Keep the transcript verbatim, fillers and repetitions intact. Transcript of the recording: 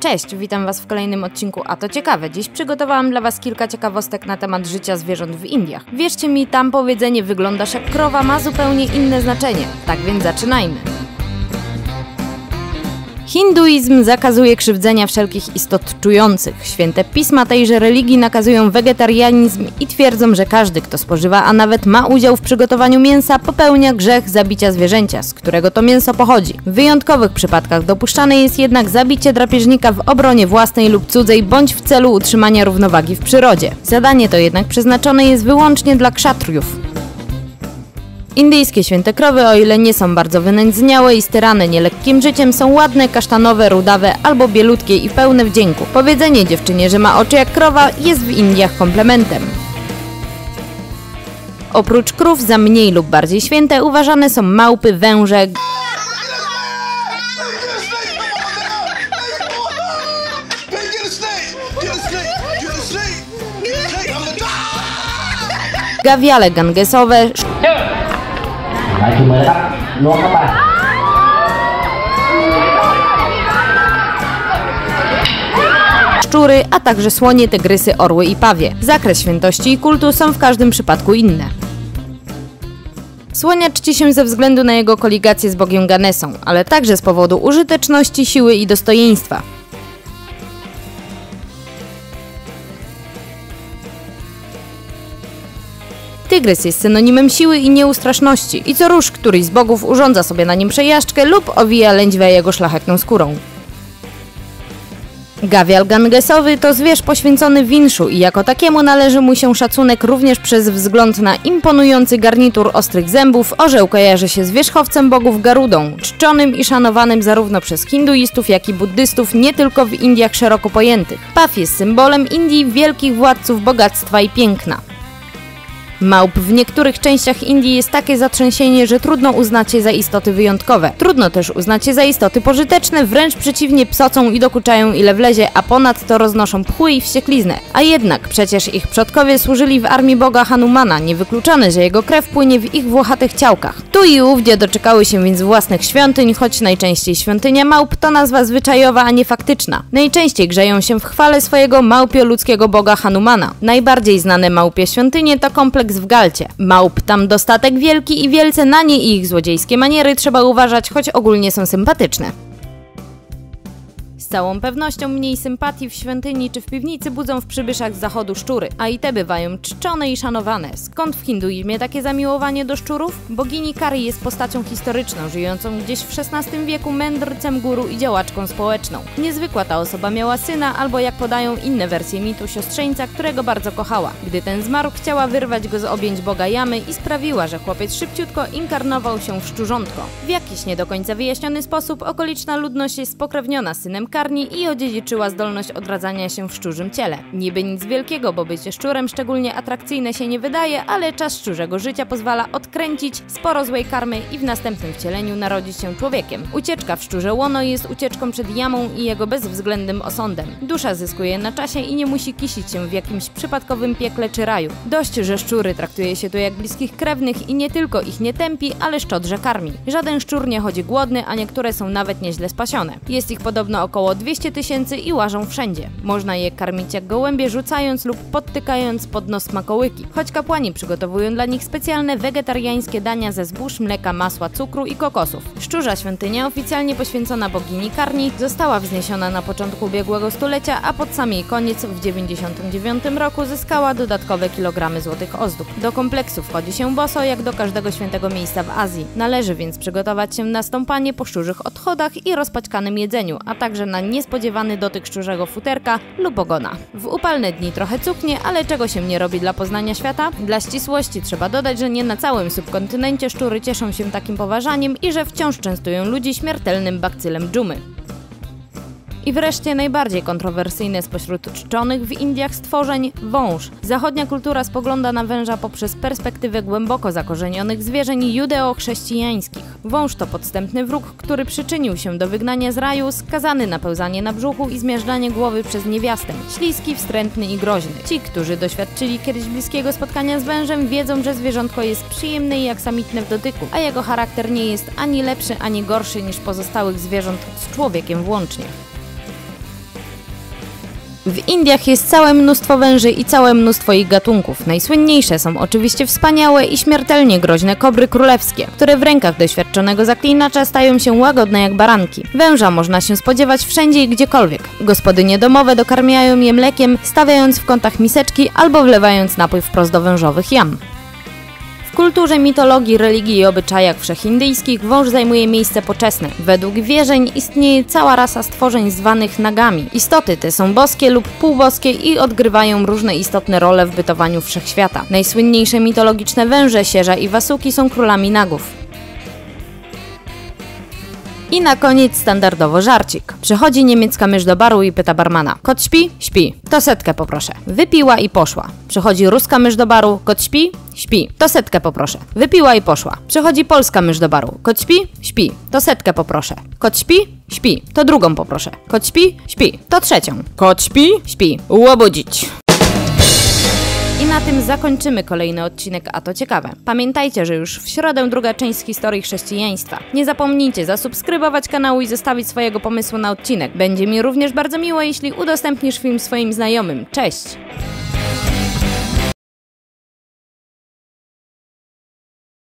Cześć, witam Was w kolejnym odcinku A To Ciekawe. Dziś przygotowałam dla Was kilka ciekawostek na temat życia zwierząt w Indiach. Wierzcie mi, tam powiedzenie "wyglądasz jak krowa" ma zupełnie inne znaczenie. Tak więc zaczynajmy. Hinduizm zakazuje krzywdzenia wszelkich istot czujących. Święte pisma tejże religii nakazują wegetarianizm i twierdzą, że każdy, kto spożywa, a nawet ma udział w przygotowaniu mięsa, popełnia grzech zabicia zwierzęcia, z którego to mięso pochodzi. W wyjątkowych przypadkach dopuszczane jest jednak zabicie drapieżnika w obronie własnej lub cudzej, bądź w celu utrzymania równowagi w przyrodzie. Zadanie to jednak przeznaczone jest wyłącznie dla kszatriów. Indyjskie święte krowy, o ile nie są bardzo wynędzniałe i styrane nielekkim życiem, są ładne, kasztanowe, rudawe albo bielutkie i pełne wdzięku. Powiedzenie dziewczynie, że ma oczy jak krowa, jest w Indiach komplementem. Oprócz krów za mniej lub bardziej święte uważane są małpy, węże, gawiale gangesowe, szczury, a także słonie, tygrysy, orły i pawie. Zakres świętości i kultu są w każdym przypadku inne. Słonia czci się ze względu na jego koligację z bogiem Ganesą, ale także z powodu użyteczności, siły i dostojeństwa. Tygrys jest synonimem siły i nieustraszności i co rusz któryś z bogów urządza sobie na nim przejażdżkę lub owija lędźwia jego szlachetną skórą. Gawial gangesowy to zwierz poświęcony Winszu i jako takiemu należy mu się szacunek również przez wzgląd na imponujący garnitur ostrych zębów. Orzeł kojarzy się z wierzchowcem bogów Garudą, czczonym i szanowanym zarówno przez hinduistów, jak i buddystów, nie tylko w Indiach szeroko pojętych. Paw jest symbolem Indii, wielkich władców bogactwa i piękna. Małp w niektórych częściach Indii jest takie zatrzęsienie, że trudno uznać je za istoty wyjątkowe. Trudno też uznać je za istoty pożyteczne, wręcz przeciwnie, psocą i dokuczają ile wlezie, a ponadto roznoszą pchły i wściekliznę. A jednak przecież ich przodkowie służyli w armii boga Hanumana, niewykluczone, że jego krew płynie w ich włochatych ciałkach. Tu i ówdzie doczekały się więc własnych świątyń, choć najczęściej świątynia małp to nazwa zwyczajowa, a nie faktyczna. Najczęściej grzeją się w chwale swojego małpio-ludzkiego boga Hanumana. Najbardziej znane małpie świątynie to kompleks w Galcie. Małp tam dostatek wielki i wielce na nie i ich złodziejskie maniery trzeba uważać, choć ogólnie są sympatyczne. Z całą pewnością mniej sympatii w świątyni czy w piwnicy budzą w przybyszach z zachodu szczury, a i te bywają czczone i szanowane. Skąd w hinduizmie takie zamiłowanie do szczurów? Bogini Kali jest postacią historyczną, żyjącą gdzieś w szesnastym wieku, mędrcem, guru i działaczką społeczną. Niezwykła ta osoba miała syna, albo jak podają inne wersje mitu, siostrzeńca, którego bardzo kochała. Gdy ten zmarł, chciała wyrwać go z objęć boga Jamy i sprawiła, że chłopiec szybciutko inkarnował się w szczurzątko. W jakiś nie do końca wyjaśniony sposób okoliczna ludność jest spokrewniona z synem Karni i odziedziczyła zdolność odradzania się w szczurzym ciele. Niby nic wielkiego, bo bycie szczurem szczególnie atrakcyjne się nie wydaje, ale czas szczurzego życia pozwala odkręcić sporo złej karmy i w następnym wcieleniu narodzić się człowiekiem. Ucieczka w szczurze łono jest ucieczką przed Jamą i jego bezwzględnym osądem. Dusza zyskuje na czasie i nie musi kisić się w jakimś przypadkowym piekle czy raju. Dość, że szczury traktuje się tu jak bliskich krewnych i nie tylko ich nie tępi, ale szczodrze karmi. Żaden szczur nie chodzi głodny, a niektóre są nawet nieźle spasione. Jest ich podobno około Około dwieście tysięcy i łażą wszędzie. Można je karmić jak gołębie, rzucając lub podtykając pod nos smakołyki. Choć kapłani przygotowują dla nich specjalne wegetariańskie dania ze zbóż, mleka, masła, cukru i kokosów. Szczurza świątynia, oficjalnie poświęcona bogini Karni, została wzniesiona na początku ubiegłego stulecia, a pod sam jej koniec w dziewięćdziesiątym dziewiątym roku zyskała dodatkowe kilogramy złotych ozdób. Do kompleksu wchodzi się boso, jak do każdego świętego miejsca w Azji. Należy więc przygotować się na stąpanie po szczurzych odchodach i rozpaćkanym jedzeniu, a także na niespodziewany dotyk szczurzego futerka lub ogona. W upalne dni trochę cuchnie, ale czego się nie robi dla poznania świata? Dla ścisłości trzeba dodać, że nie na całym subkontynencie szczury cieszą się takim poważaniem i że wciąż częstują ludzi śmiertelnym bakcylem dżumy. I wreszcie najbardziej kontrowersyjny spośród czczonych w Indiach stworzeń – wąż. Zachodnia kultura spogląda na węża poprzez perspektywę głęboko zakorzenionych zwierzeń judeo-chrześcijańskich. Wąż to podstępny wróg, który przyczynił się do wygnania z raju, skazany na pełzanie na brzuchu i zmiażdżanie głowy przez niewiastę. Śliski, wstrętny i groźny. Ci, którzy doświadczyli kiedyś bliskiego spotkania z wężem, wiedzą, że zwierzątko jest przyjemne i aksamitne w dotyku, a jego charakter nie jest ani lepszy, ani gorszy niż pozostałych zwierząt z człowiekiem włącznie. W Indiach jest całe mnóstwo węży i całe mnóstwo ich gatunków. Najsłynniejsze są oczywiście wspaniałe i śmiertelnie groźne kobry królewskie, które w rękach doświadczonego zaklinacza stają się łagodne jak baranki. Węża można się spodziewać wszędzie i gdziekolwiek. Gospodynie domowe dokarmiają je mlekiem, stawiając w kątach miseczki albo wlewając napój wprost do wężowych jam. W kulturze, mitologii, religii i obyczajach wszechindyjskich wąż zajmuje miejsce poczesne. Według wierzeń istnieje cała rasa stworzeń zwanych nagami. Istoty te są boskie lub półboskie i odgrywają różne istotne role w bytowaniu wszechświata. Najsłynniejsze mitologiczne węże, Shesha i Vasuki, są królami nagów. I na koniec standardowo żarcik. Przychodzi niemiecka mysz do baru i pyta barmana: kot śpi? Śpi. To setkę poproszę. Wypiła i poszła. Przychodzi ruska mysz do baru: kot śpi? Śpi. To setkę poproszę. Wypiła i poszła. Przychodzi polska mysz do baru: kot śpi? Śpi. To setkę poproszę. Kot śpi? Śpi. To drugą poproszę. Kot śpi? Śpi. To trzecią. Kot śpi? Śpi. Łobudzić. I na tym zakończymy kolejny odcinek A to ciekawe. Pamiętajcie, że już w środę druga część z historii chrześcijaństwa. Nie zapomnijcie zasubskrybować kanału i zostawić swojego pomysłu na odcinek. Będzie mi również bardzo miło, jeśli udostępnisz film swoim znajomym. Cześć!